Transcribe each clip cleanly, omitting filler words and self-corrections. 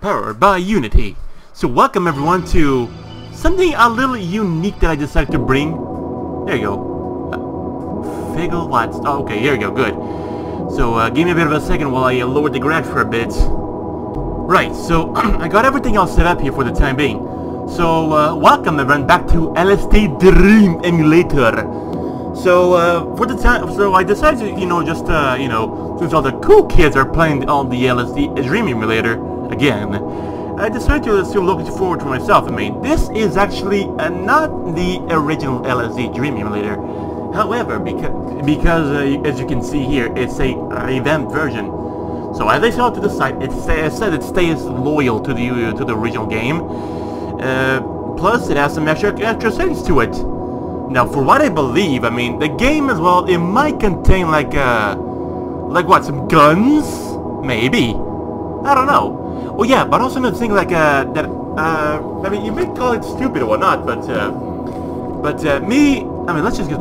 Powered by Unity. So welcome everyone to something a little unique that I decided to bring. There you go. Figgle Watts. Oh, okay, here we go, good. So give me a bit of a second while I lower the graph for a bit. Right, so I got everything all set up here for the time being. So welcome everyone back to LSD Dream Emulator. So for the time, so I decided to, since all the cool kids are playing on the LSD Dream Emulator again, I decided to look forward to myself. I mean, this is actually not the original LSD Dream Emulator. However, because as you can see here, it's a revamped version. So as I saw to the site, it stays loyal to the original game. Plus, it has some extra settings to it. Now, for what I believe, I mean, the game as well, it might contain like what, some guns, maybe. I don't know. Oh yeah, but also another thing like I mean, you may call it stupid or whatnot, but let's just get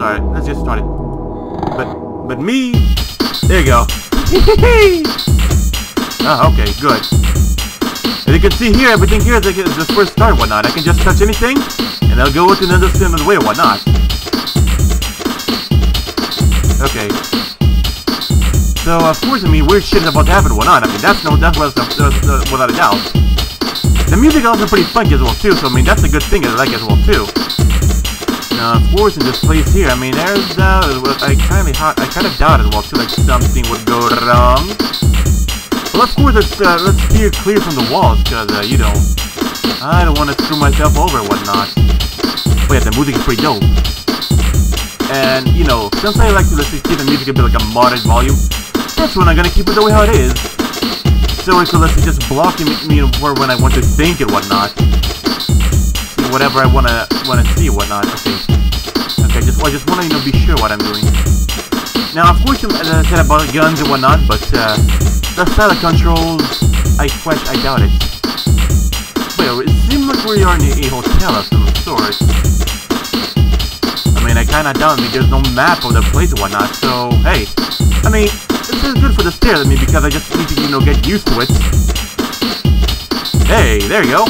started. But me, there you go. Oh, okay, good. As you can see here, everything here is like the first start and whatnot. I can just touch anything, and I'll go into another sim and way or whatnot. Okay. So, of course, I mean, weird shit is about to happen or not. I mean, that's without a doubt. The music also pretty funky as well, too, so, I mean, that's a good thing I like as well, too. Now, of course, in this place here, I mean, there's, I kind of doubt as well, too, like, something would go wrong. Well, of course, let's steer clear from the walls, because, you know, I don't want to screw myself over and whatnot. But yeah, the music is pretty dope. And, you know, since I like to listen to the music a bit like a modern volume, this one I'm gonna keep it the way how it is. So it's less just blocking me for when I want to think and whatnot. See whatever I wanna see and whatnot. Okay. Okay, I just wanna be sure what I'm doing. Now of course, as I said about guns and whatnot, but the style of controls, I doubt it. Wait, it seems like we are in a hotel of some sort. I mean, I kinda doubt it, there's no map of the place and whatnot, so hey. I mean, this is good for the stairs, I mean, because I just need to, you know, get used to it. Hey, there you go.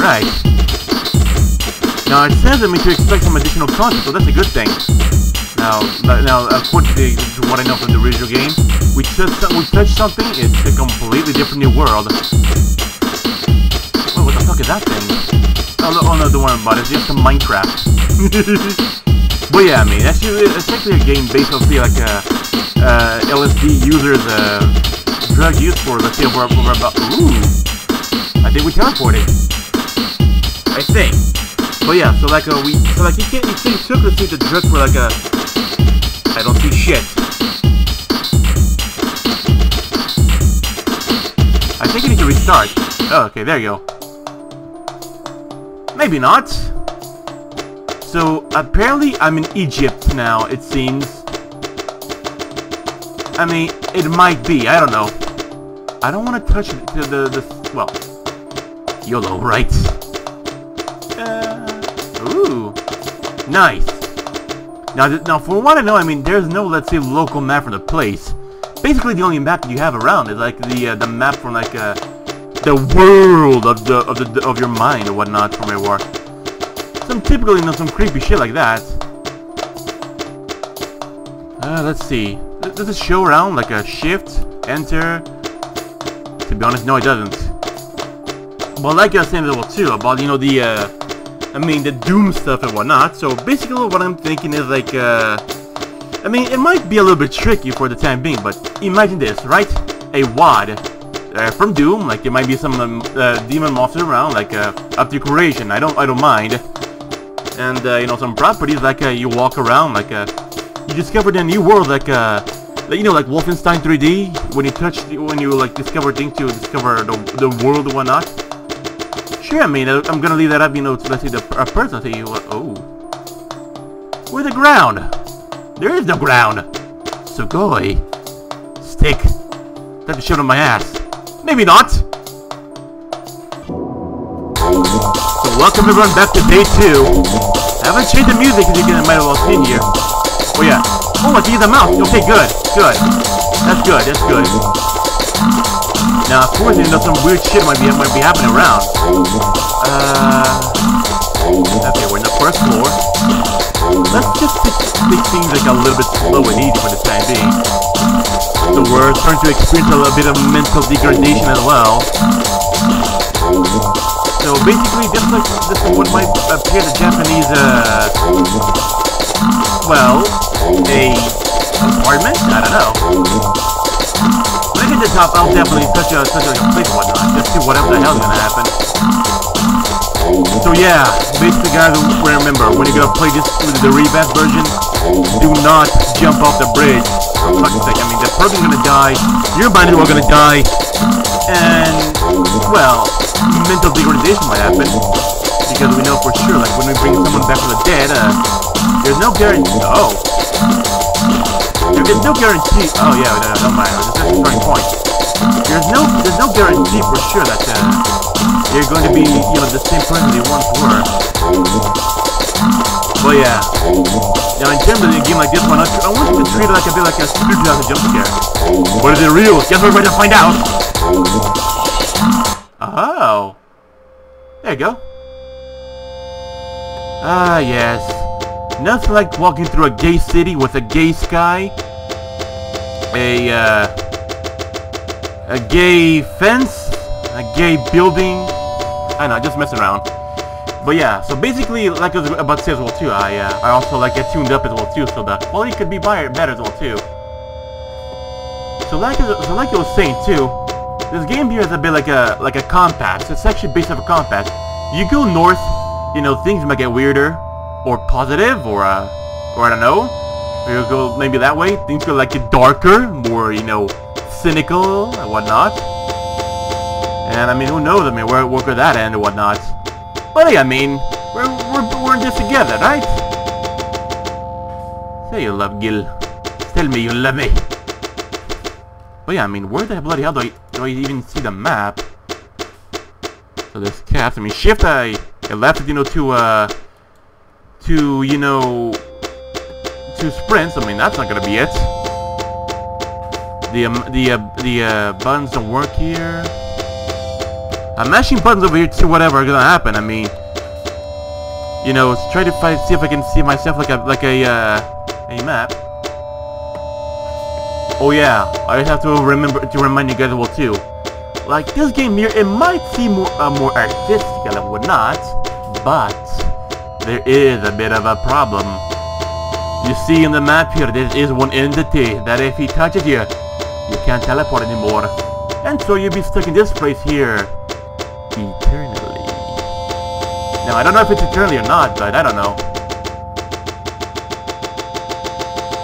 Right. Now, it says, I mean, to expect some additional content, so that's a good thing. Now, according to what I know from the original game, we touch something, it's a completely different new world. Wait, what the fuck is that thing? Oh, no, don't worry about it, it's just some Minecraft. But yeah, I mean, it's actually a game based on, say, like, LSD users, drug use for, let's say, over about, ooh, I think we teleported, I think. But yeah, so, like, you took, let's say, the drug for, like, I don't see shit. I think I need to restart. Oh, okay, there you go. Maybe not. So, apparently I'm in Egypt now, it seems. I mean, it might be, I don't know. I don't want to touch the well, YOLO, right? Ooh, nice. Now, for what I know, I mean, there's no, let's say, local map for the place. Basically, the only map that you have around is, like, the map from, like, the world of your mind or whatnot from where you are. Some typical, you know, some creepy shit like that. Let's see. Does it show around like a shift? Enter? To be honest, no, it doesn't. But like I was saying as well too, about, you know, the doom stuff and whatnot. So basically what I'm thinking is like, I mean, it might be a little bit tricky for the time being, but imagine this, right? A wad. From Doom, like there might be some demon monster around, like up to creation. I don't mind. And, you know, some properties, like, you walk around, like, you discovered a new world, like, you know, like Wolfenstein 3D, when you discover things to discover the world or whatnot. Sure, I mean, I'm gonna leave that up, you know, to, let's say, a person, say, oh. Where's the ground? There is no ground! Sugoi. Stick. That's the shit on my ass. Maybe not. So welcome everyone back to day 2. I haven't changed the music as you might have all seen here. Oh yeah. Oh, I can use the mouse. Okay, good. Good. That's good. That's good. Now, unfortunately, some weird shit might be happening around. Okay, we're in the first floor. Let's just take things like a little bit slow and easy for the time being. So we're starting to experience a little bit of mental degradation as well. So basically, just like this is what might appear the Japanese, well, a apartment? I don't know. Look at the top, I'll definitely touch a place or whatnot, just see whatever the hell's gonna happen. So yeah, basically guys, remember, when you're gonna play this with the revamp version, do not jump off the bridge. For fuck's sake, I mean, the person's gonna die, your mind is all gonna die, and, well, mental degradation might happen. Because we know for sure, like, when we bring someone back from the dead, there's no guarantee, there's no guarantee. Oh yeah, no, don't mind. That's the starting point. There's no guarantee for sure that they're going to be, the same person they once were. But yeah. Now in terms of a game like this one, I want you to treat it like a bit like a spiritual jump scare. But is it real? Guess we're going to find out. Oh. There you go. Ah yes. Nothing like walking through a gay city with a gay sky, a gay fence, a gay building. I know, just messing around. But yeah, so basically, like I was about to say as well too, I also like get tuned up as well too, so the quality could be better as well too. So like I was saying too, this game here is a bit like a compass. It's actually based off a compass. You go north, things might get weirder. Or positive, or I don't know. Or you go maybe that way. Things go like darker, more cynical and whatnot. And I mean, who knows? I mean, where could that end and whatnot? But hey, I mean, we're in this together, right? Say you love Gil. Tell me you love me. But yeah, I mean, where the bloody hell do I even see the map? So there's caps. I mean, shift I left to sprints. I mean, that's not gonna be it. The buttons don't work here. I'm mashing buttons over here to whatever gonna happen. I mean, try to see if I can see myself like a map. Oh yeah, I just have to remind you guys well too. Like this game here, it might seem more artistic and whatnot, but there is a bit of a problem. You see in the map here, there is one entity that if he touches you can't teleport anymore. And so you'll be stuck in this place here eternally. Now, I don't know if it's eternally or not, but I don't know.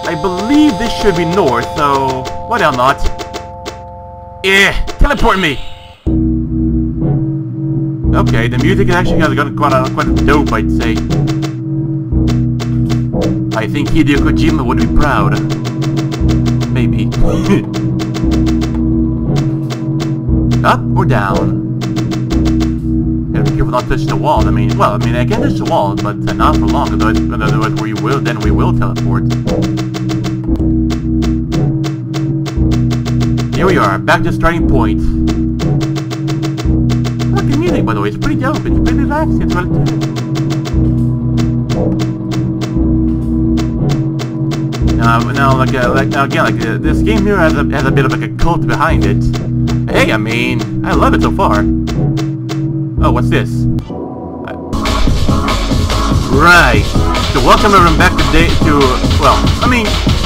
I believe this should be north, so why the hell not? Teleport me! Okay, the music actually has gotten quite dope, I'd say. I think Hideo Kojima would be proud. Maybe. Up or down? Gotta be careful not to touch the wall. I mean, I can touch the wall, but not for long. Otherwise, we will teleport. Here we are, back to starting point. The music, by the way, it's pretty dope. It's pretty relaxing. It's relative. Now, this game here has a bit of like a cult behind it. Hey, I mean, I love it so far. Oh, what's this? Right. So welcome everyone back to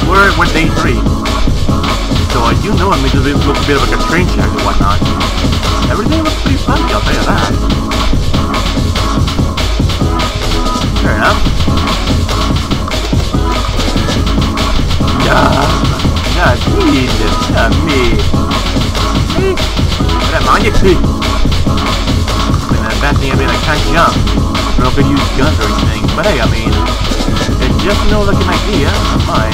we're at day 3. So I do know it looks a bit of like a train track and whatnot. Everything looks pretty funky, I'll tell you that. Fair enough. Yeah, Jesus, yeah, me. See? But I'm on your feet. And the bad thing, I can't jump. I don't know if I use guns or anything, but hey, I mean, it's just like an idea of mine.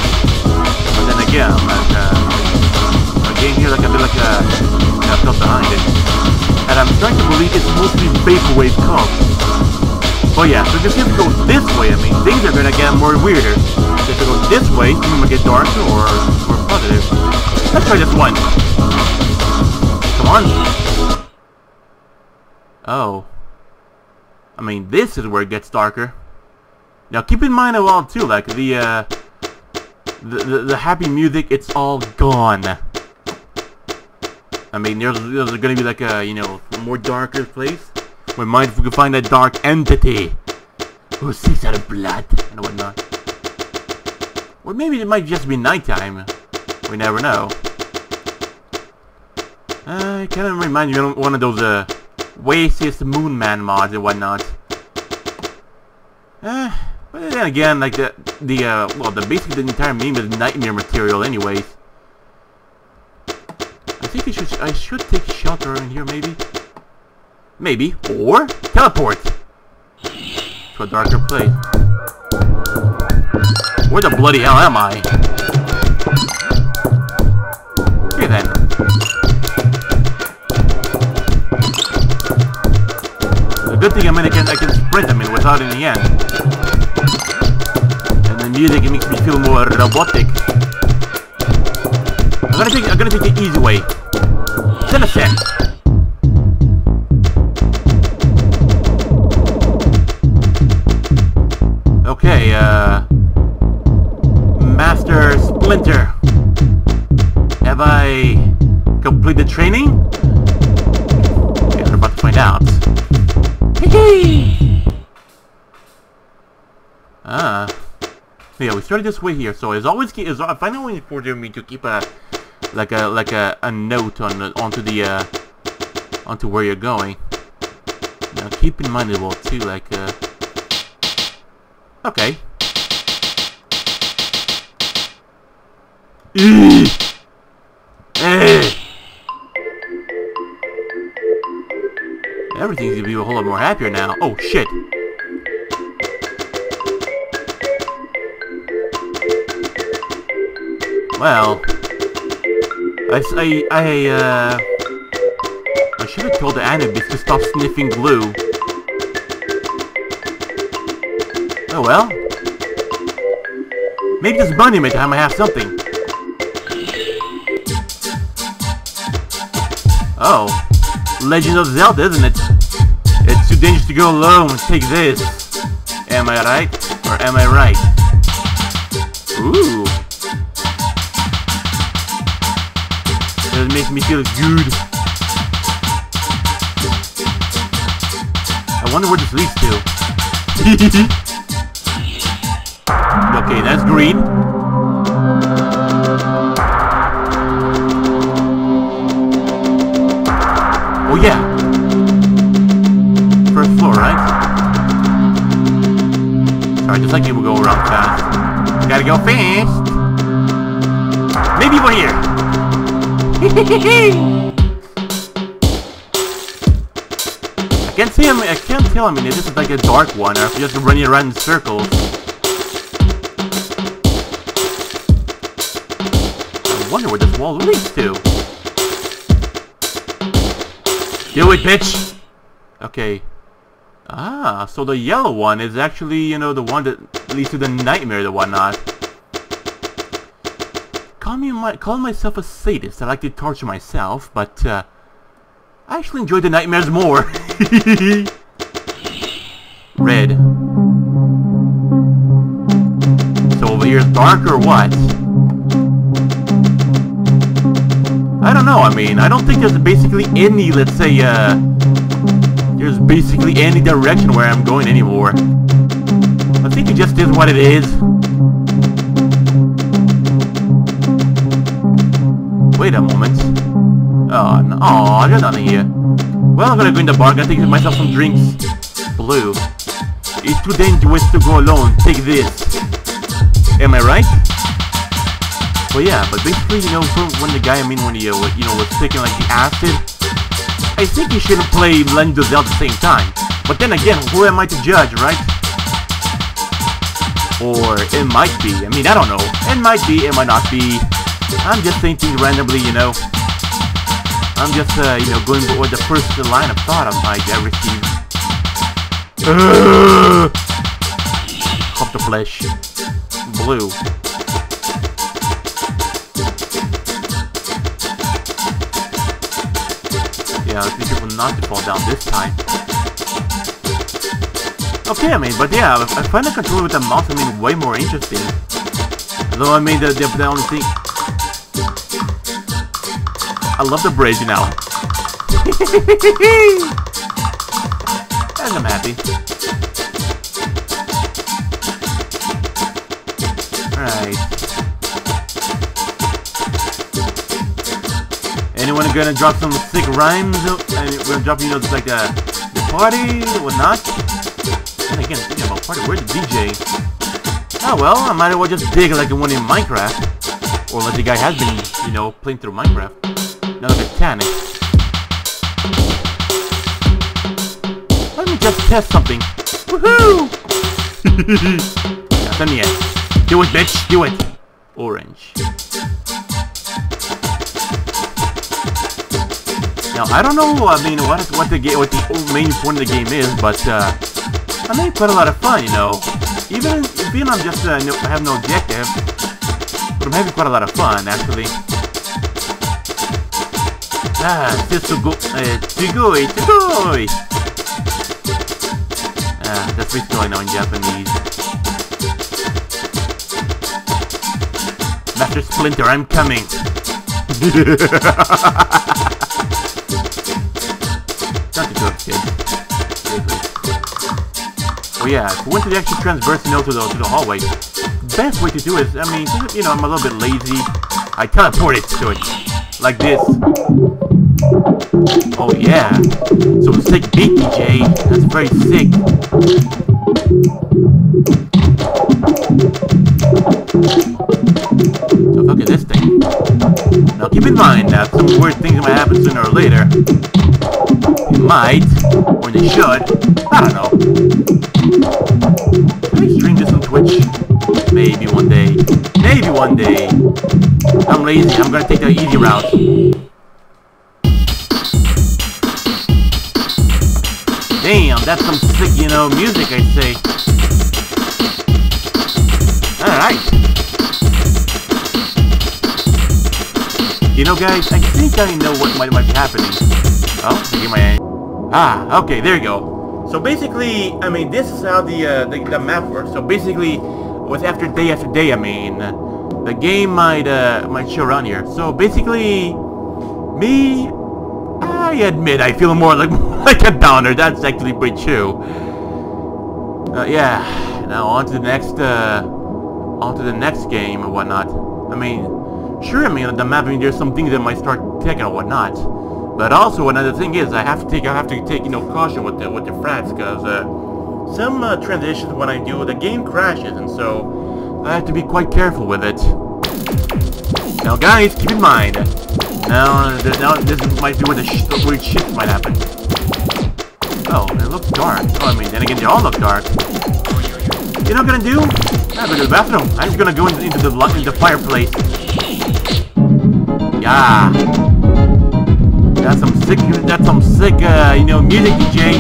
But then again, a game here like a bit like a... I've got behind it, and I'm trying to believe it's mostly vaporwave cult. But yeah, so just if it goes this way, I mean, things are gonna get more weirder. If it goes this way, things might get darker or positive. Let's try this one. on me. Oh. I mean, this is where it gets darker. Now, keep in mind as well, too, like, the happy music, it's all gone. I mean, there's gonna be, like, a, you know, more darker place. We might if we can find that dark entity who seeks out of blood and whatnot. Or maybe it might just be nighttime. We never know. It kind of reminds me of one of those, Oasis Moon Man mods and whatnot. But then again, like basically the entire meme is nightmare material, anyways. I think I should take shelter in here, maybe. Maybe or teleport to a darker place. Where the bloody hell am I? Okay then. Good thing I can sprint them in without any end. And the music, it makes me feel more robotic. I'm gonna take the easy way. Citizen. Okay, Master Splinter. Have I completed the training? Okay, we're about to find out. Yeah, we started this way here. So as always, finally important me to keep a note onto where you're going. Now keep in mind as well too, like okay. Everything's gonna be a whole lot more happier now. Oh shit! Well, I should have told the Anubis to stop sniffing glue. Oh well. Maybe this monument I might have something. Oh, Legend of Zelda, isn't it? It's too dangerous to go alone. Take this. Am I right? Or am I right? Ooh. It makes me feel good. I wonder what this leads to. Okay, that's green. Oh yeah. First floor, right? Alright, just like it will go around fast. Gotta go fast! Maybe we're here! I can't tell him if this is like a dark one or if you're just running around in circles. I wonder where this wall leads to. Do it, bitch! Okay. Ah, so the yellow one is actually, you know, the one that leads to the nightmare and whatnot. Call myself a sadist. I like to torture myself, but I actually enjoy the nightmares more. Red. So over here, dark or what? I don't know. I mean, I don't think there's basically any, let's say, there's basically any direction where I'm going anymore. I think it just is what it is. Wait a moment. Oh, no. Oh, there's nothing here. Well, I'm gonna go in the bar. I'm gonna take myself some drinks. Blue. It's too dangerous to go alone. Take this. Am I right? Well, yeah, but basically, you know, when the guy, I mean, when he, you know, was taking, like, the acid, I think he shouldn't play Legend of Zelda at the same time. But then again, who am I to judge, right? Or it might be. I mean, I don't know. It might be. It might not be. I'm just saying things randomly, you know. I'm just, you know, going with the first line of thought I received. Hop the flesh. Blue. teacher will not fall down this time. Okay, I mean, but yeah, I find the controller with the mouse, I mean, way more interesting. Though, I mean, the only thing... I love the bridge now. And I'm happy. Alright. Anyone gonna drop some sick rhymes? And we're gonna drop, you know, just like the party or whatnot? And again, thinking about party, where's the DJ? Oh well, I might as well just dig like the one in Minecraft. Or like the guy has been, you know, playing through Minecraft. Now the mechanic. Let me just test something. Woohoo! Send me it. Do it, bitch. Do it. Orange. Now I don't know. I mean, what the main point of the game is, but I made quite a lot of fun, you know. Even being I'm just I have no objective, but I'm having quite a lot of fun actually. Ah, this to go, tsugoi. Ah, that's basically all I know in Japanese. Master Splinter, I'm coming. Not the joke, kid. Oh yeah, if we went to the actual transverse, you know, to the hallway. Best way to do is, I mean, you know, I'm a little bit lazy. I teleported to it, like this. Oh yeah, so sick beat DJ, that's very sick. So look at this thing. Now keep in mind that some weird things might happen sooner or later. It might, or they should, I don't know. Can I stream this on Twitch? Maybe one day, maybe one day. I'm lazy, I'm gonna take the easy route. Damn, that's some sick, you know, music, I'd say. Alright. You know, guys, I think I know what might be happening. Oh, I get my... Ah, okay, there you go. So basically, I mean, this is how the map works. So basically, what's after day, I mean, the game might show around here. So basically, me... I admit, I feel more like a downer. That's actually pretty true. Yeah. Now on to the next game and whatnot. I mean, sure. I mean, the map. I mean, there's some things that might start taking and whatnot. But also another thing is, I have to take you know, caution with the frats, because some transitions when I do, the game crashes, and so I have to be quite careful with it. Now, guys, keep in mind. Now this might be where the weird shit might happen. Oh, it looks dark. Oh, I mean, then again, they all look dark. You know what I'm gonna do? I'm gonna go to the bathroom. I'm just gonna go into the fireplace. Yeah. That's some sick, you know, music, DJ.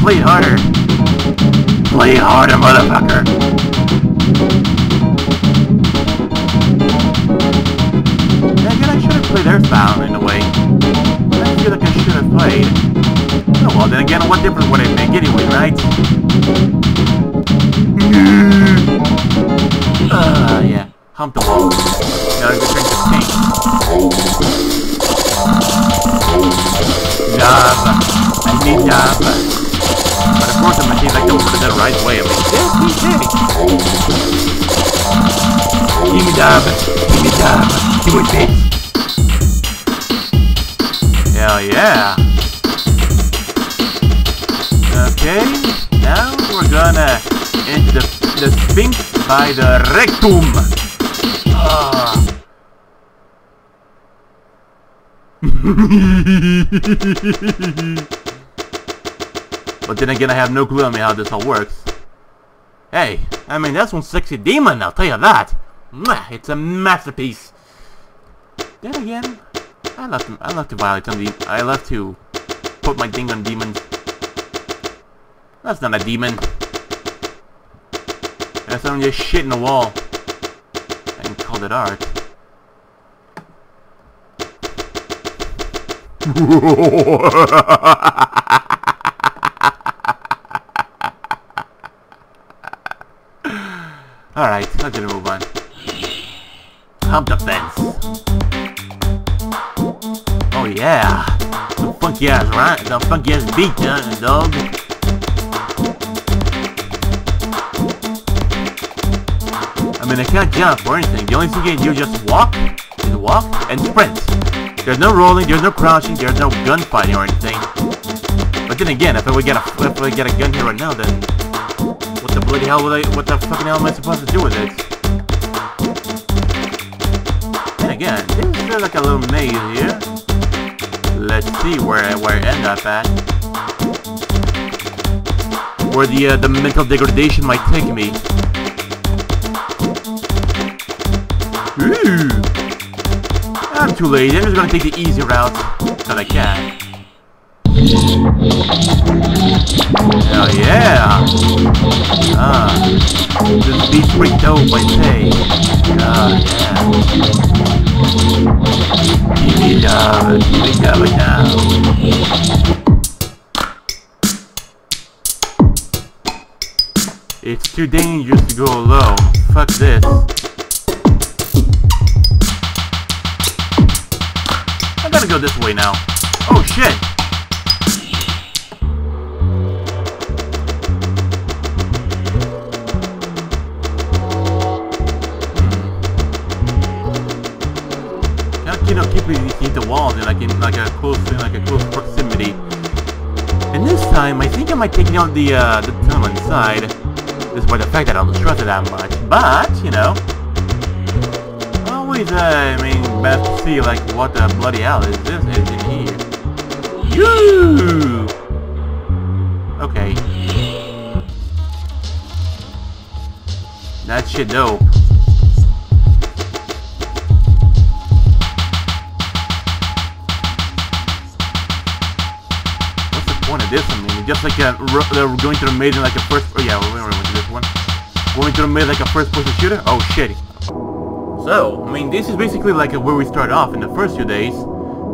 Play it harder. Play it harder, motherfucker. They're found in a way. I feel like I should have played. Oh well, then again, what difference would it make anyway, right? Yeah. Hump the wall. Now I'm gonna drink the paint. Java. I need Java. But of course, I'm gonna take like the right way. I'm like, give me Java. Give me Java. Give me bitch. Hell yeah! Okay, now we're gonna enter the Sphinx by the rectum! But then again, I have no clue on how this all works. Hey, I mean, that's one sexy demon, I'll tell you that! It's a masterpiece! Then again... I love to violate some demons. I love to put my thing on demons. That's not a demon. That's only just shit in the wall. I called it art. Alright, I'm gonna move on. Hump the fence. Oh yeah! The funky ass right, the funky ass beat, dog. I mean, I can't jump or anything. The only thing you can do is just walk, and walk, and sprint. There's no rolling, there's no crouching, there's no gunfighting or anything. But then again, if I would get a gun here right now, then what the bloody hell would I? What the fucking hell am I supposed to do with it? Then again, this is like a little maze here. Let's see where I end up at. Where the mental degradation might take me. Ooh. I'm too lazy. I'm just gonna take the easy route that I can. Hell yeah! Just be freaked out by say. Oh yeah. It's too dangerous to go alone. Fuck this. I gotta go this way now. Oh shit! The walls in like a close proximity. And this time, I think I might take out the tunnel inside, just by the fact that I don't trust it that much. But you know, always I mean, best to see like what the bloody hell is this is in here. Yoo! Okay. That shit dope. This, I mean, just like going to the maze like a first. Oh yeah, we're going to this one. Going to the maze like a first-person shooter. Oh shit! So I mean, this is basically like where we start off in the first few days.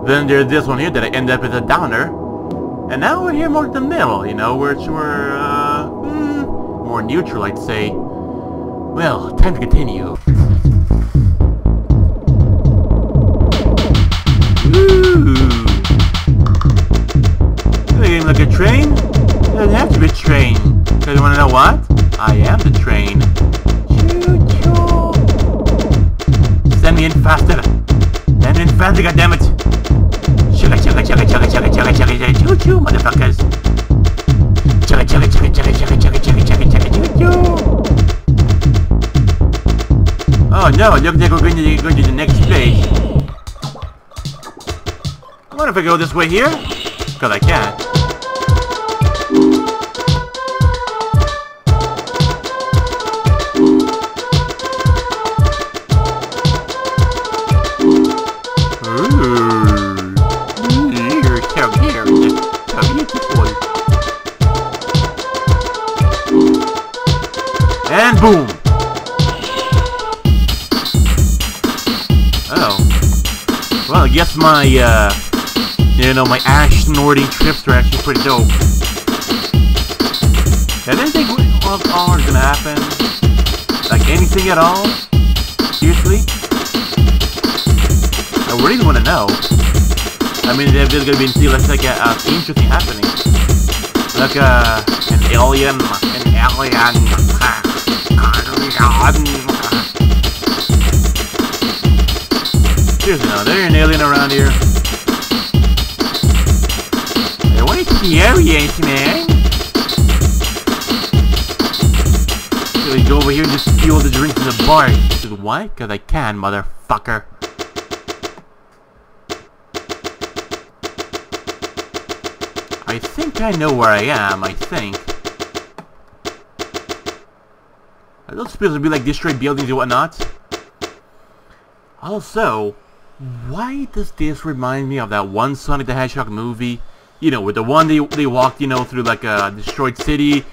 Then there's this one here that I end up as a downer, and now we're here more in the middle. You know, where we're more neutral, I'd say. Well, time to continue. Ooh. Like a train? It doesn't have to be a train. Because you want to know what? I am the train. Choo-choo! Send me in faster! Send me in faster, goddammit! Chugga chugga chugga chugga chugga chugga chugga choo-choo, motherfuckers! Chugga chugga chugga chugga chugga chugga chugga chugga choo-choo! Oh no, it looks like we're going to the next place. What if I go this way here? Because I can't. Boom! Oh. Well, I guess my, you know, my ash-snorting trips are actually pretty dope. I didn't think what all is gonna happen. Like, anything at all? Seriously? I really wanna know. I mean, there's gonna be, like, an interesting happening. Like, an alien. Seriously, no, there ain't an alien around here. I want to serious, man. So we go over here and just steal the drink from the bar. Why? Because I can, motherfucker. I think I know where I am, I think. Are those supposed to be like destroyed buildings and whatnot? Also, why does this remind me of that one Sonic the Hedgehog movie? You know, with the one they walked, you know, through like a destroyed city.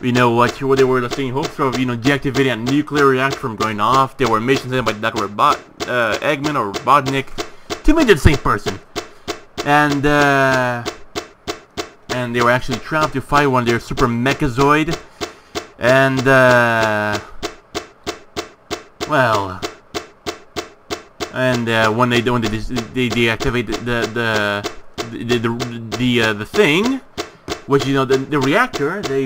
You know, like where they were saying hopes of, you know, deactivating a nuclear reactor from going off. There were missions in by Dr. Robotnik, Eggman or Robotnik. To me, they're the same person. and they were actually trying to fight one of their super mechazoid, and when they deactivate the thing, which, you know, the reactor, they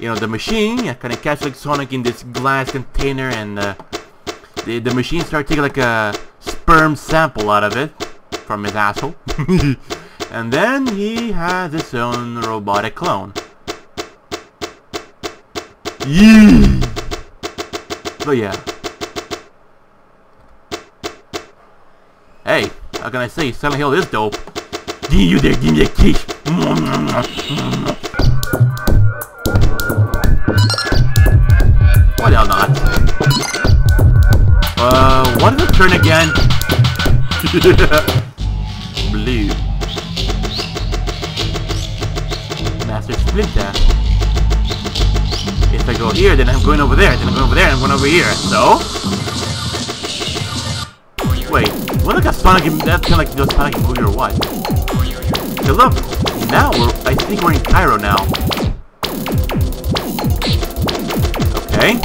you know, the machine kind of catch like Sonic in this glass container, and the machine started taking like a sperm sample out of it from his asshole. And then he has his own robotic clone. Yee! So yeah. Hey, how can I say? Silent Hill is dope. Give you there, give me a kiss. Why the hell not? What does it turn again? Blue. Master Splinter. If I go here, then I'm going over there, then I'm going over there, and I'm going over here. So? Wait, what, like a Sonic, that's kind of like a Sonic movie or what? Hey, look, now I think we're in Cairo now. Okay.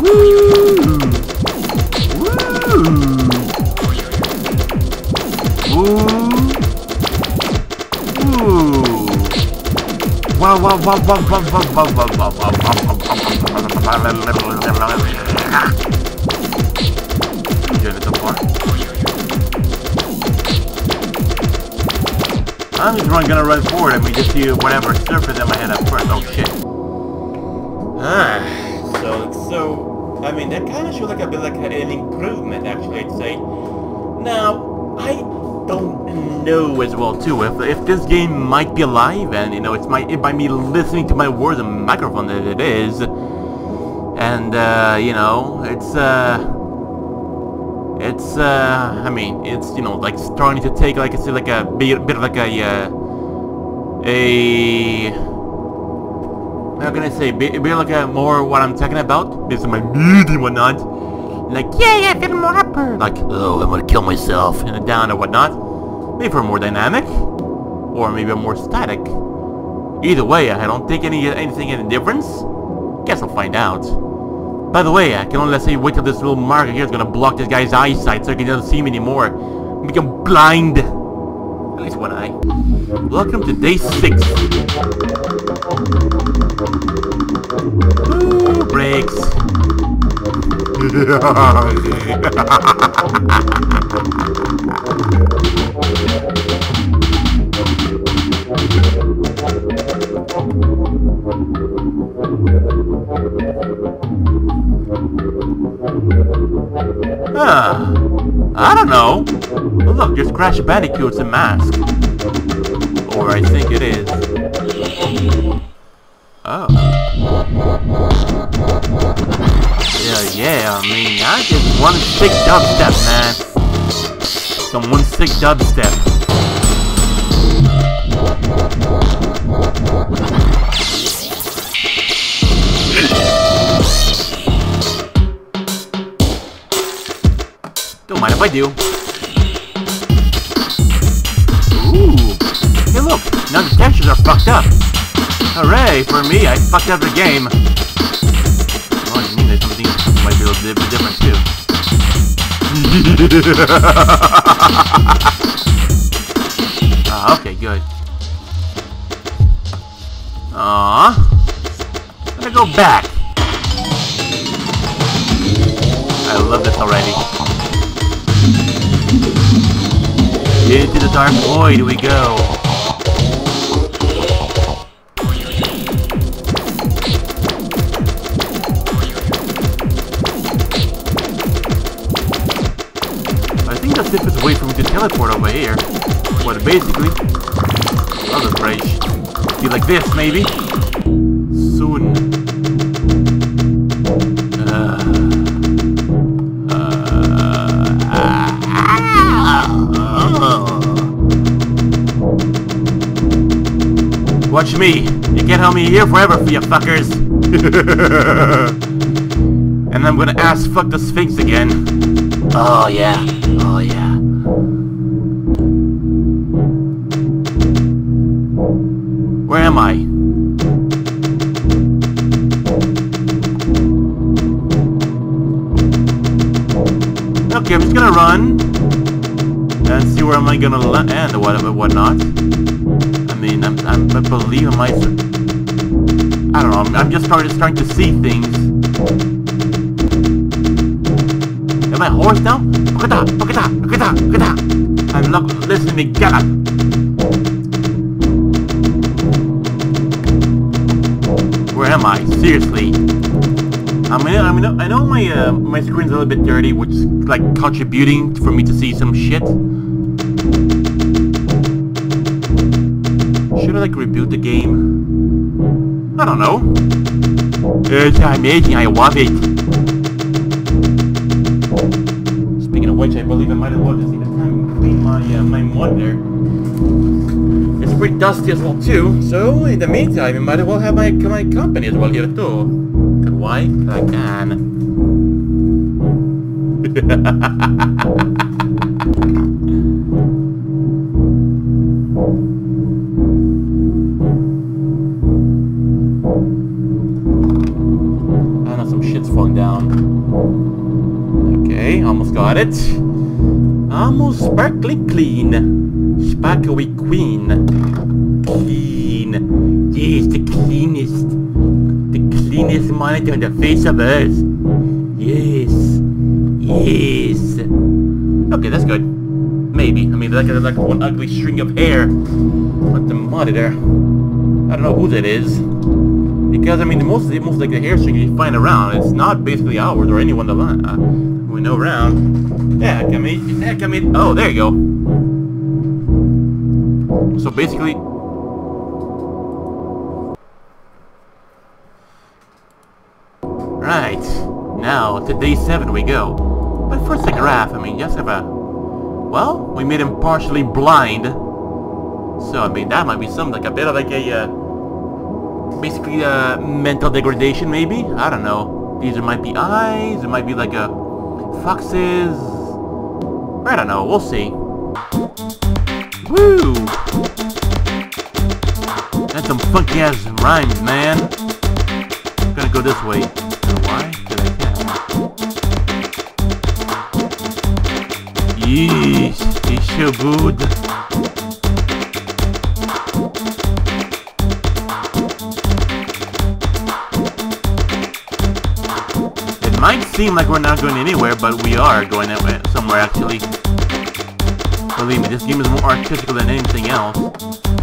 Woo! Woo! Woo! Wow! Wow! Wow! Wow! Wow! Wow! Wow! Wow! Wow! Wow! I'm just gonna run forward and we just see whatever surface in my head up first. Oh shit. So I mean, that kind of shows like a bit like an improvement, actually, I'd say. Now, I don't know as well too if this game might be alive, and you know, it's by me listening to my words and microphone that it is, and you know, it's I mean, it's, you know, like starting to take, like I said, like a bit of like a how can I say, bit like a more what I'm talking about based on my mood and whatnot, like, yeah, I feel more upper, like, oh, I'm gonna kill myself, and down and whatnot, maybe for more dynamic, or maybe a more static. Either way, I don't think any difference. Guess I'll find out. By the way, I can only, let's say, wait till this little marker here is gonna block this guy's eyesight so he doesn't see me anymore. Make him blind! At least one eye. Welcome to day 6. Ooh, breaks. I don't know. Oh, look, there's Crash Bandicoot's a mask. Or I think it is. Oh. Yeah, I mean, I just one sick dubstep, man. Some one sick dubstep. Don't mind if I do. Ooh. Hey look, now the textures are fucked up. Hooray for me, I fucked up the game. Oh, I mean, there's something that might be a little bit different too. Okay, good. I'm gonna go back. I love this already. Into the dark void we go. I think that's it for the way for me to teleport over here. Well, basically, another bridge. Do like this, maybe? Soon. Watch me. You can't help me here forever, for you fuckers. And I'm gonna ass fuck the Sphinx again. Oh yeah, oh yeah. Where am I? Okay, I'm just gonna run and see where am I gonna land and whatnot. I mean, I believe I might. I don't know. I'm just starting to see things. My horse now? Look at that! Look at that! Look at that! Look at that! I love listening to gallop. Where am I? Seriously? I know my my screen's a little bit dirty, which is like contributing for me to see some shit. Should I like reboot the game? I don't know. It's amazing. I love it. Which I believe I might have wanted to see this time clean my my mod there. It's pretty dusty as well too, so in the meantime I might as well have my company as well here too. But why? I can. I know some shit's falling down. Okay, almost got it. Almost sparkly clean. Sparkly queen. Clean. Yes, the cleanest. The cleanest monitor on the face of Earth. Yes. Yes. Okay, that's good. Maybe. I mean, like one ugly string of hair on the monitor. I don't know whose it is. Because, I mean, most like the hair string you find around, it's not basically ours or anyone that we know around. Yeah, heck, I mean, oh, there you go. So basically... Right, now to day 7 we go. But first the graph, I mean, just have a... Well, we made him partially blind. So, I mean, that might be something, like a bit of like a... basically mental degradation maybe? I don't know. These might be eyes, it might be like a foxes. I don't know, we'll see. Woo! That's some funky ass rhymes, man. I'm gonna go this way. Why? Because I can. Yeesh, it's so good. Might seem like we're not going anywhere, but we are going somewhere actually. Believe me, this game is more artistical than anything else.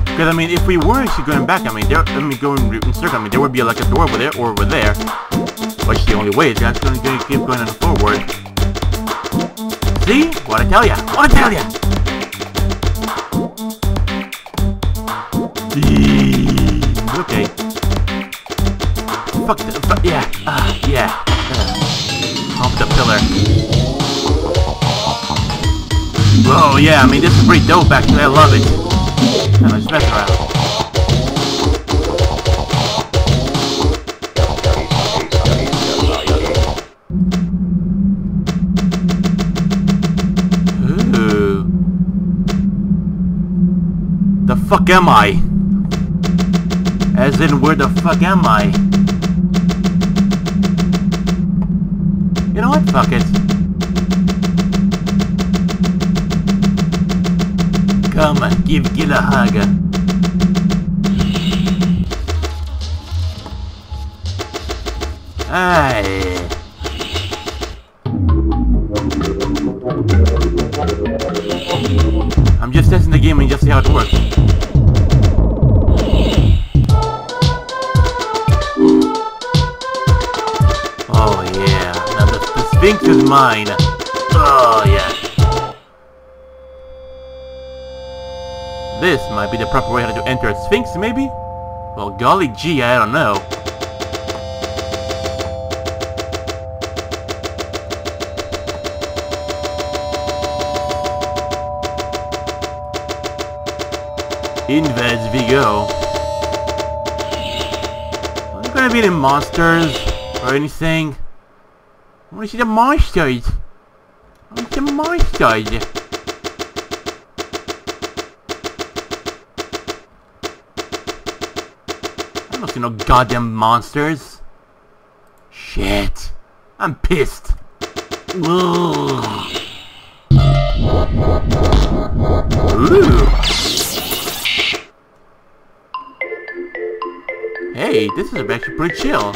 Because I mean, if we were actually going back, I mean, going in circle, I mean, there would be like a door over there or over there. Which is the only way is that's going to keep going forward. See? What I tell ya? What I tell ya? Okay. Fuck the fuck yeah. Yeah. Off the pillar. Whoa, yeah, I mean, this is pretty dope, actually. I love it. And I just mess around. Ooh. The fuck am I? As in, where the fuck am I? You know what? Fuck it. Come on, give a hug. Aye. I'm just testing the game and just see how it works. Sphinx is mine. Oh, yeah. This might be the proper way to enter a Sphinx, maybe? Well, golly gee, I don't know. Inwards we go. Are there gonna be any monsters or anything? I want to see the monsters! I'm my god. I don't see no goddamn monsters. Shit. I'm pissed. Ugh. Ooh. Hey, this is actually pretty chill.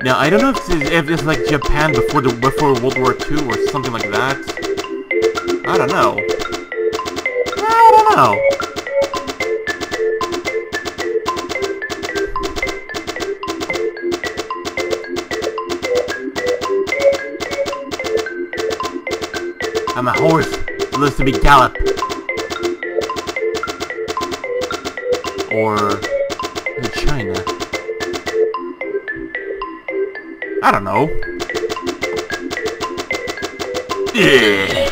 Now, I don't know if it's like Japan before World War II or something like that. I don't know. I'm a horse who lives to be gallop. Or in China. I don't know. Yeah.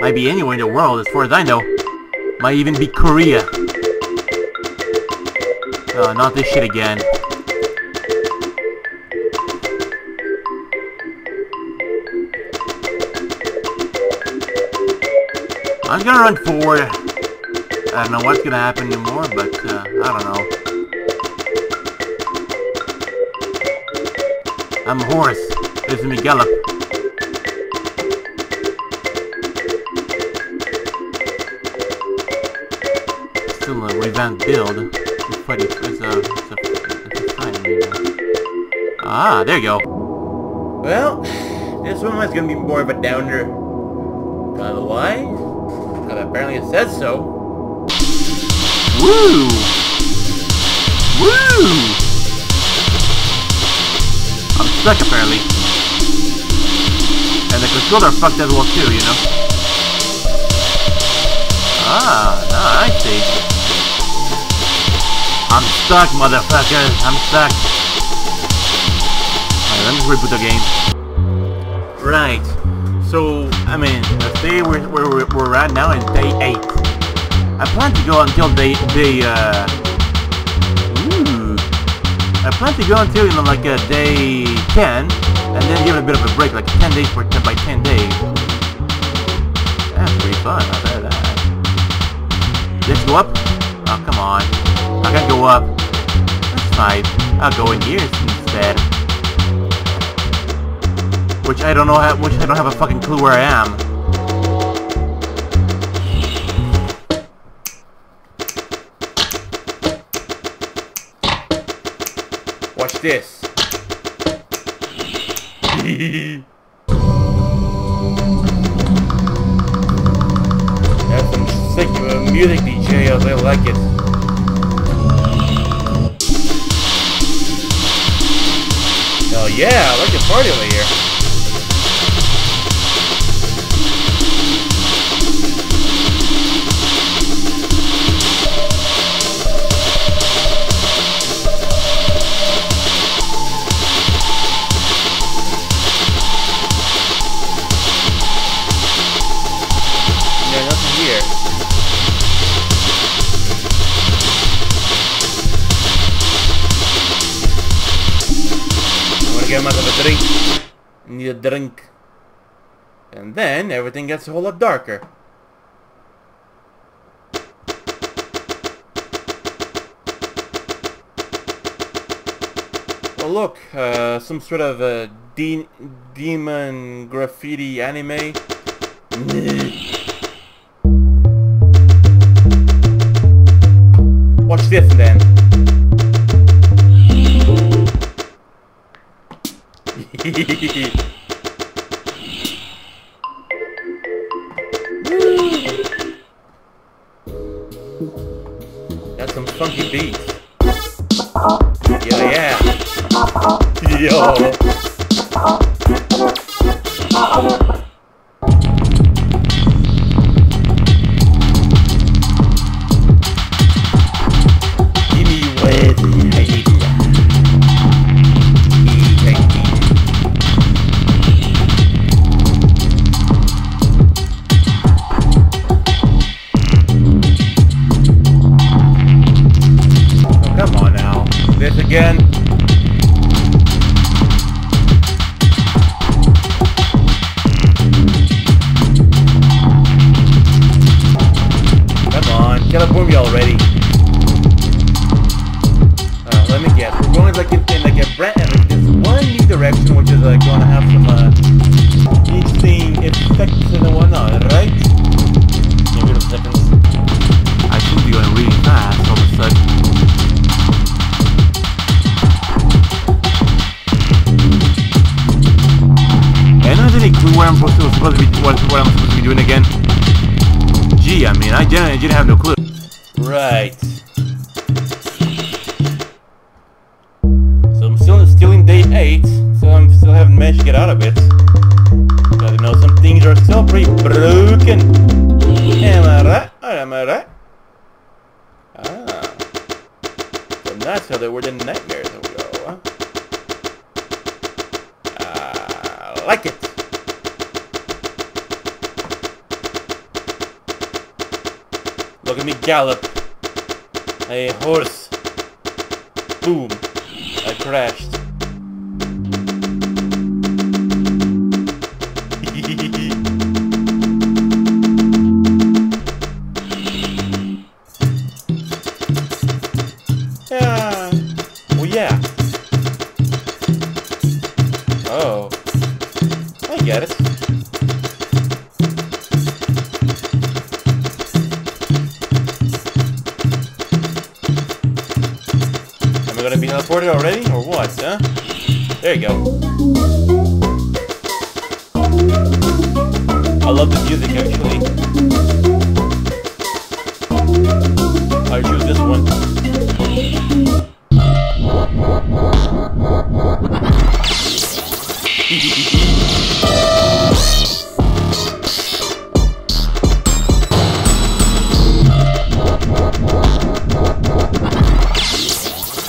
Might be anywhere in the world, as far as I know. Might even be Korea. Oh, not this shit again. I'm gonna run forward. I don't know what's gonna happen anymore, but I don't know. I'm a horse. Lives in me gallop. Still a revamped build. It's a fine build. Ah, there you go. Well, this one was gonna be more of a downer. Otherwise, because apparently it says so. Woo! Woo! Stuck apparently. And the controller fucked as well too, you know. Ah, no, I see. I'm stuck, motherfuckers. I'm stuck. Alright, let me reboot the game. Right. So, I mean, let's say we're at now is day 8. I plan to go until day day 10, and then give it a bit of a break, like 10 days by 10 days. That's pretty fun, I bet that. Let's go up? Oh, come on. I can't go up. That's fine. I'll go in here instead. Which I don't have a fucking clue where I am. Watch this. That's some sick music, DJ. I really like it. Hell yeah, I like the party over here. Need a drink, and then everything gets a whole lot darker. Well, look, some sort of a demon graffiti anime. Watch this, then. That's some funky beats. Yeah, yeah. Yo. Give me with hate. Again. me already. Let me guess. We're going like in this one new direction, which is like gonna have some interesting effects and whatnot, right? Give it a second. I should be going really fast all of a sudden. And I didn't do what I'm supposed to be, what I'm supposed to be doing again. Gee, I mean, I didn't have no clue. Right. So I'm still in day 8, so I still haven't managed to get out of it. But you know, some things are still pretty broken. Am I right? Am I right? Ah. So that's how they were the nightmares that we go, huh? Like it. Look at me gallop. A horse. Boom. I crashed. Yeah. Well, yeah. Oh. Get it. Am I gonna be teleported already, or what, huh? There you go. I love the music, actually. I choose this one.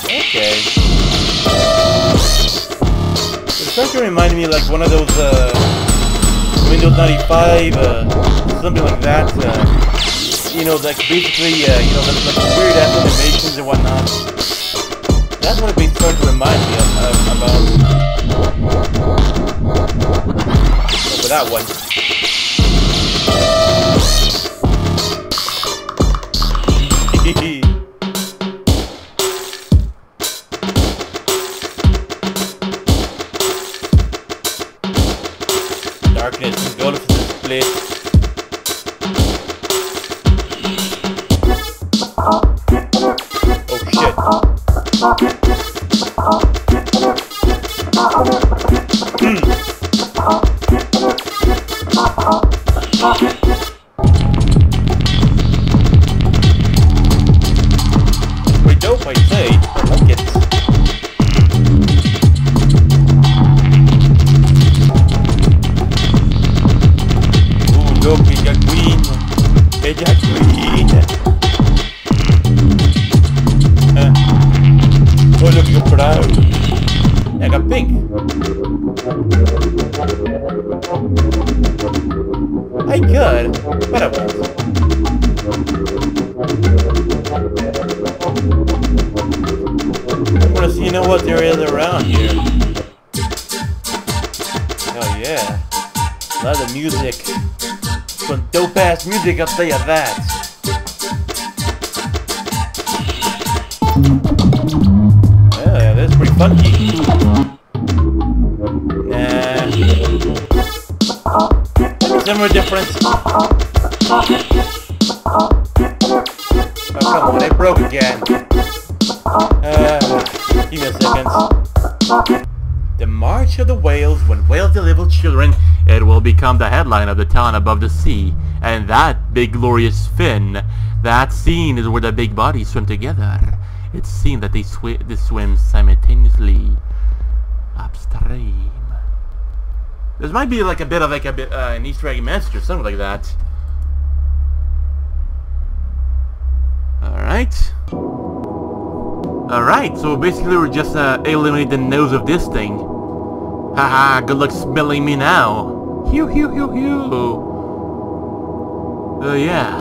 Okay. It's starting to remind me like one of those Windows 95, something like that. You know, like basically, you know, like weird ass animations and whatnot. That's what it's starting to remind me of about that one. Darkness, go to this place. Music, I'll tell you that. Yeah, that's pretty funky. Nah. Similar difference. Oh, come on, I broke again. Give me a second. The March of the Whales, when whales deliver children, it will become the headline of the town above the sea. And that big glorious fin, that scene is where the big bodies swim together. It's seen that they swim simultaneously upstream. This might be like a bit of like an Easter egg message or something like that. Alright. Alright, so basically we're just eliminating the nose of this thing. Haha, good luck smelling me now. Hew, hew, hew, hew. Oh yeah,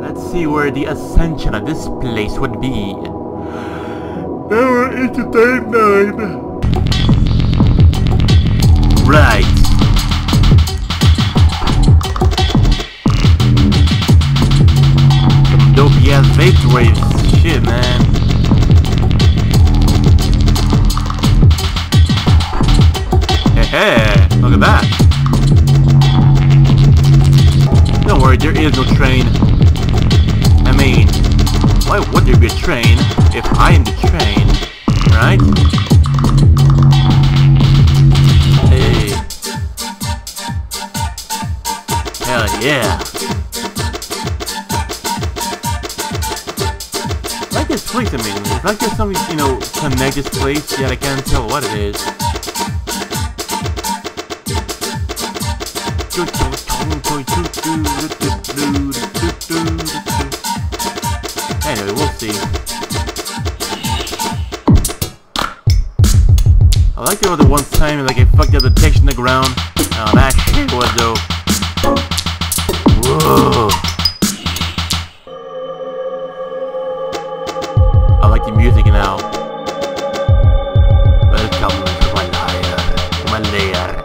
let's see where the ascension of this place would be. Now we're into day 9. Right. Some dope big waves. Shit, man. Hey, look at that. Don't worry, there is no train. I mean, why would there be a train if I am the train, right? Hey. Hell yeah. I like this place, I mean. It's like there's something, you know, connect this place, yet I can't tell what it is. Anyway, we'll see. I like the other one time, like I fucked up the text in the ground. Oh, that shit was dope. Whoa. I like the music now. Welcome to my lair. My lair.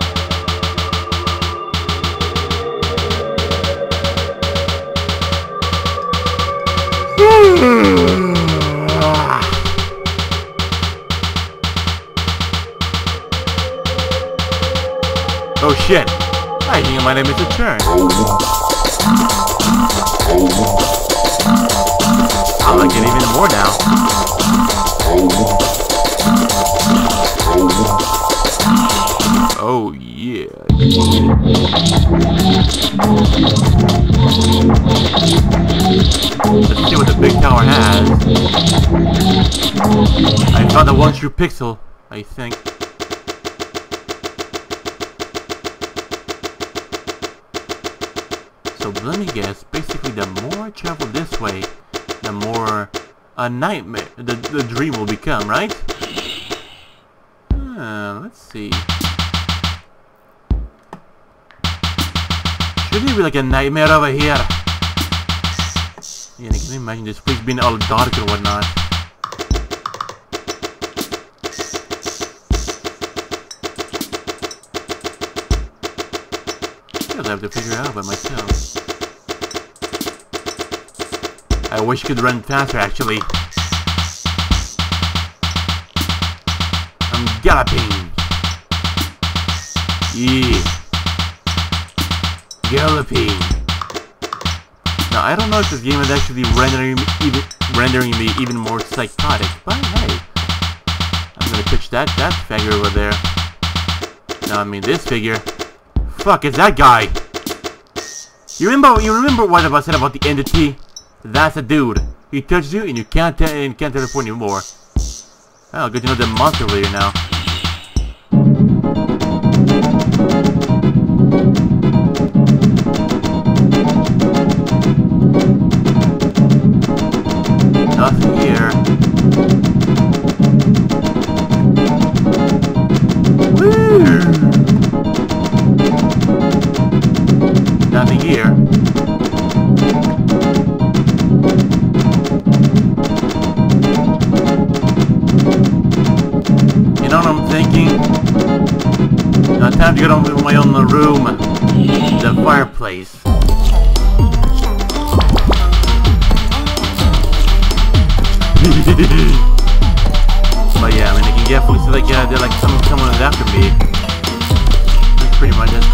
Oh shit, I think I might have missed a turn. I like it even more now. Oh yeah. Let's see what the big tower has. I found the one true pixel, I think. So let me guess, basically the more I travel this way, the more a nightmare the dream will become, right? Let's see. Shouldn't it be like a nightmare over here? Yeah, I can imagine this place being all dark or whatnot. I have to figure it out by myself. I wish I could run faster, actually. I'm galloping. Yeah. Galloping. Now, I don't know if this game is actually rendering me even more psychotic, but hey. I'm gonna pitch that figure over there. No, I mean this figure. Fuck, it's that guy! You remember what I said about the entity? That's a dude. He touches you and you can't teleport anymore. Oh, good to know the monster over here now. Nothing here. Woo! Nothing here. You know what I'm thinking? Now time to get on with my own room. The fireplace. But yeah, I mean, I can definitely see like they're like someone is after me. That's pretty much that's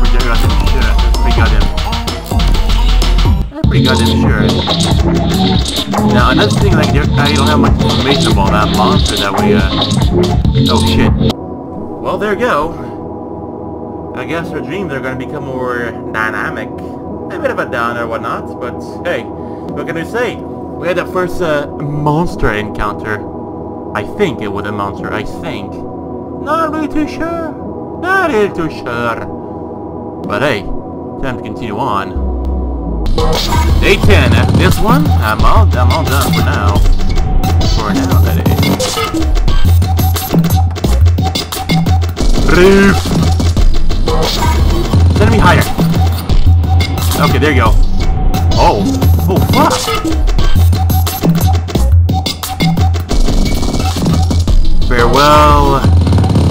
pretty goddamn sure. Now another thing, like I don't have much information about that monster that we oh shit. Well, there you go. I guess our dreams are gonna become more dynamic. A bit of a downer or whatnot, but hey, what can I say? We had the first monster encounter. I think it was a monster, I think. Not really too sure. But hey, time to continue on. Day 10, after this one, I'm all done for now. For now, that is. Roof! Send me higher! Okay, there you go. Oh! Oh, fuck! Farewell,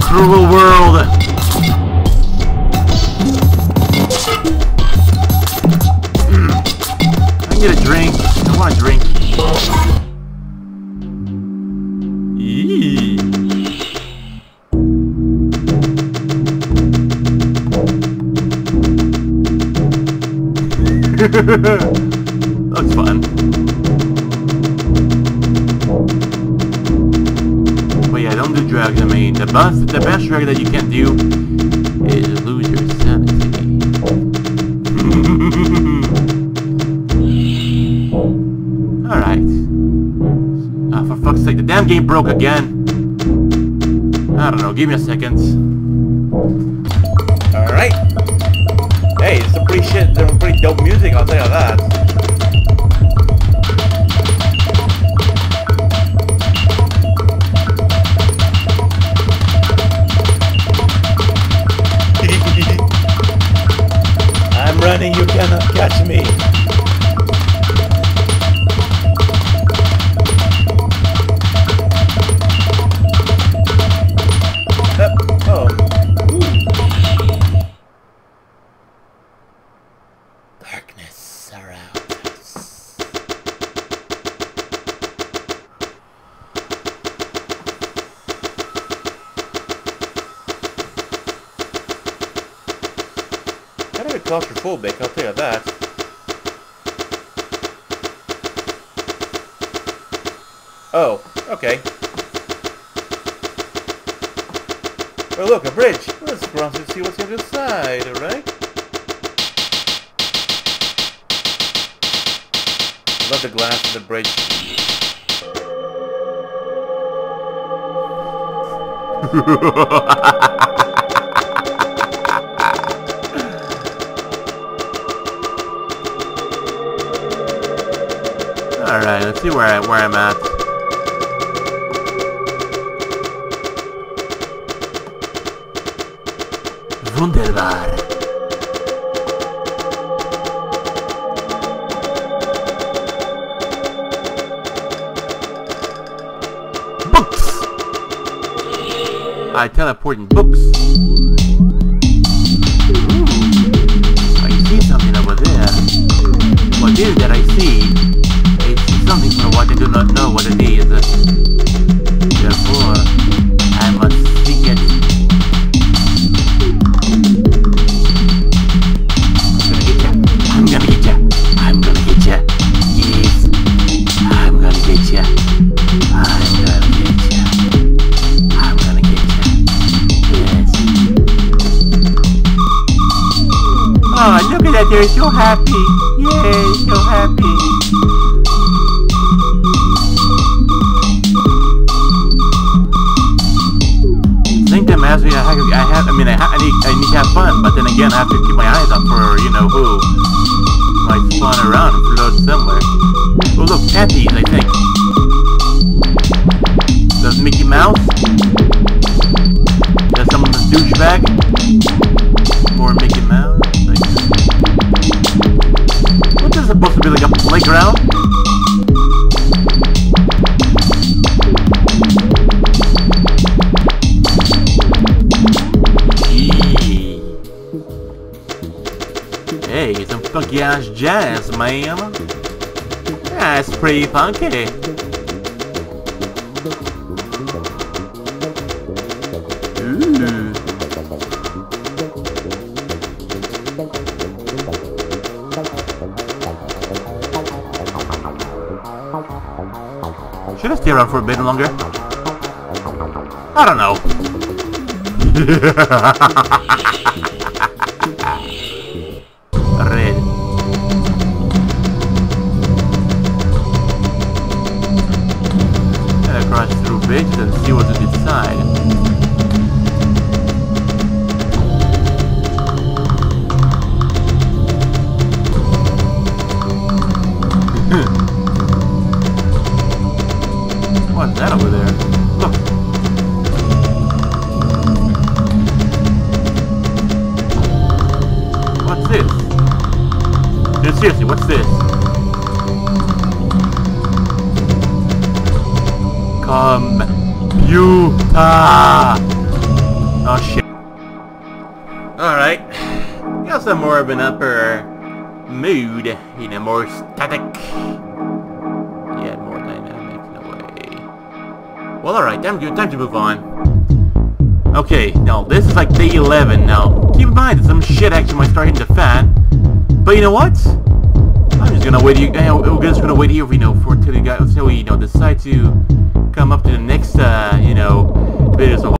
cruel world! Get a drink. I want a drink. That's fun. But yeah, don't do drugs. I mean, the best drug that you can do is lose your sanity. Alright. Ah, for fuck's sake, the damn game broke again. I don't know, give me a second. Alright. Hey, it's some pretty shit, some pretty dope music, I'll tell you that. I'm running, you cannot catch me. Claustrophobic, I'll tell you that. Oh, okay. Well, look, a bridge. Let's cross and see what's on the other side, alright? I love the glass of the bridge. Alright, let's see where I'm at. Wunderbar. Books! I teleport in books. I see something over there. What is that I see? Something for what I do not know what it is. Therefore, I must seek it. I'm gonna get ya. I'm gonna get ya. Yes. I'm gonna get ya. I'm gonna get ya. I'm gonna get ya. Yes. Oh, look at that. They're so happy. Yay, so happy. I need to have fun, but then again, I have to keep my eyes out for, you know, who might spawn around and float somewhere. Oh look, Patty, I think. Does Mickey Mouse? Does someone with douchebag? Or Mickey Mouse? Like, what is supposed to be like a playground? Funky ass jazz, man. That's pretty funky. Ooh. Should I stay around for a bit longer? I don't know. And see what to decide. What's that over there? Look. What's this? No, seriously, what's this? Oh shit. Alright. Guess I'm more of an upper mood in a more static, yeah, Well, alright, damn good. Time to move on. Okay, now, this is like day 11 now. Keep in mind that some shit action might start hitting the fan. But you know what? I'm just gonna wait here. We're just gonna wait here, you know, for until we decide to come up to the next, you know, videos.